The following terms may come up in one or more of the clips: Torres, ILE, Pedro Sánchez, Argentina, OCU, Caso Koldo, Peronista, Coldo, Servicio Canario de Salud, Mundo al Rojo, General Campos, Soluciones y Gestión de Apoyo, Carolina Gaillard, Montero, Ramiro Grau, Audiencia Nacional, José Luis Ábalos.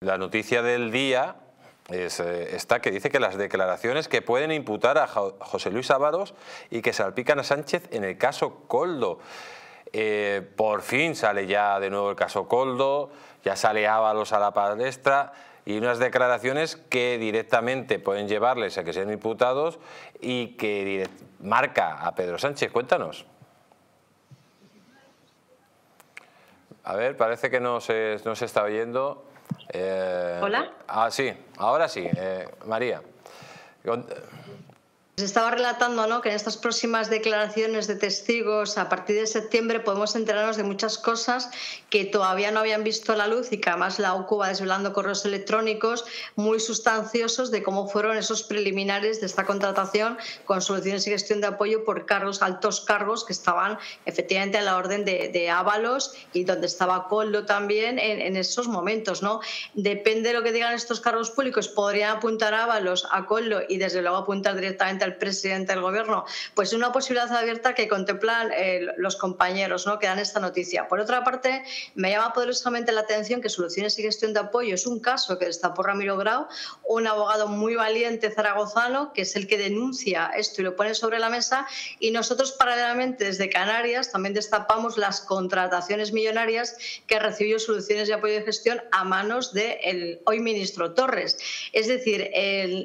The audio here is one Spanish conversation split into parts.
La noticia del día es esta, que dice que las declaraciones que pueden imputar a José Luis Ábalos y que salpican a Sánchez en el caso Coldo. Por fin sale ya de nuevo el caso Coldo, ya sale Ábalos a la palestra, y unas declaraciones que directamente pueden llevarles a que sean imputados y que marca a Pedro Sánchez. Cuéntanos. A ver, parece que no se está oyendo. ¿Hola? Ah, sí, ahora sí, María. Se estaba relatando, ¿no?, que en estas próximas declaraciones de testigos a partir de septiembre podemos enterarnos de muchas cosas que todavía no habían visto la luz y que además la OCU va desvelando correos electrónicos muy sustanciosos de cómo fueron esos preliminares de esta contratación con Soluciones y Gestión de Apoyo por cargos, altos cargos que estaban efectivamente a la orden de Ábalos y donde estaba Coldo también en esos momentos, ¿no? Depende de lo que digan estos cargos públicos, podrían apuntar a Ábalos, a Coldo y desde luego apuntar directamente al presidente del Gobierno, pues una posibilidad abierta que contemplan los compañeros, ¿no?, que dan esta noticia. Por otra parte, me llama poderosamente la atención que Soluciones y Gestión de Apoyo es un caso que destapó Ramiro Grau, un abogado muy valiente zaragozano, que es el que denuncia esto y lo pone sobre la mesa, y nosotros paralelamente desde Canarias también destapamos las contrataciones millonarias que recibió Soluciones y Apoyo de Gestión a manos del hoy ministro Torres. Es decir,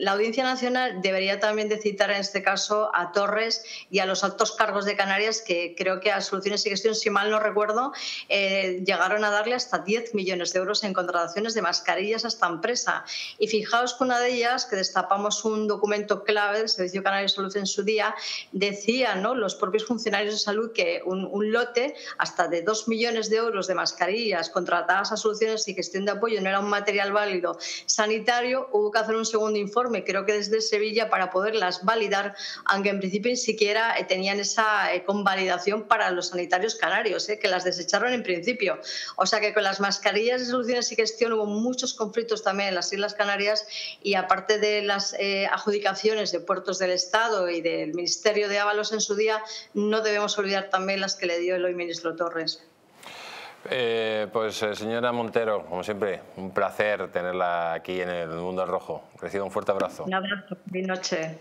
la Audiencia Nacional debería también de citar en este caso a Torres y a los altos cargos de Canarias, que creo que a Soluciones y Gestión, si mal no recuerdo, llegaron a darle hasta 10 millones de euros en contrataciones de mascarillas a esta empresa. Y fijaos que una de ellas, que destapamos un documento clave del Servicio Canario de Salud en su día, decían, ¿no?, los propios funcionarios de salud que un lote hasta de 2 millones de euros de mascarillas contratadas a Soluciones y Gestión de Apoyo no era un material válido sanitario, hubo que hacer un segundo informe, creo que desde Sevilla, para poderlas validar, aunque en principio ni siquiera tenían esa convalidación para los sanitarios canarios, que las desecharon en principio. O sea que con las mascarillas de Soluciones y Gestión hubo muchos conflictos también en las Islas Canarias, y aparte de las adjudicaciones de puertos del Estado y del Ministerio de Ábalos en su día, no debemos olvidar también las que le dio el hoy ministro Torres. Pues señora Montero, como siempre, un placer tenerla aquí en el Mundo al Rojo. Reciba un fuerte abrazo. Un abrazo, buenas noches.